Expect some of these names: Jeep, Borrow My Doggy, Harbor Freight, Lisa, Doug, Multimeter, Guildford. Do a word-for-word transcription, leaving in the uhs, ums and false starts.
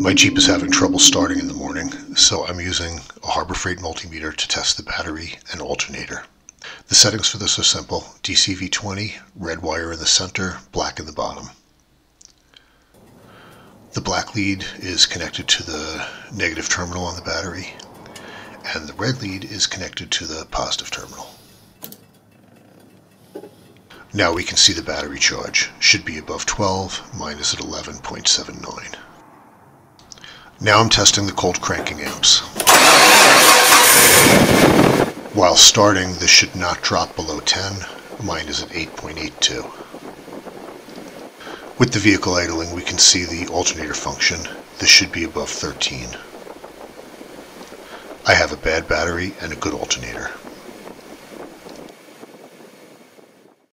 My Jeep is having trouble starting in the morning, so I'm using a Harbor Freight multimeter to test the battery and alternator. The settings for this are simple: D C V twenty, red wire in the center, black in the bottom. The black lead is connected to the negative terminal on the battery, and the red lead is connected to the positive terminal. Now we can see the battery charge. Should be above twelve, mine is at eleven point seven nine. Now I'm testing the cold cranking amps. While starting, this should not drop below ten, mine is at eight point eight two. With the vehicle idling, we can see the alternator function. This should be above thirteen. I have a bad battery and a good alternator.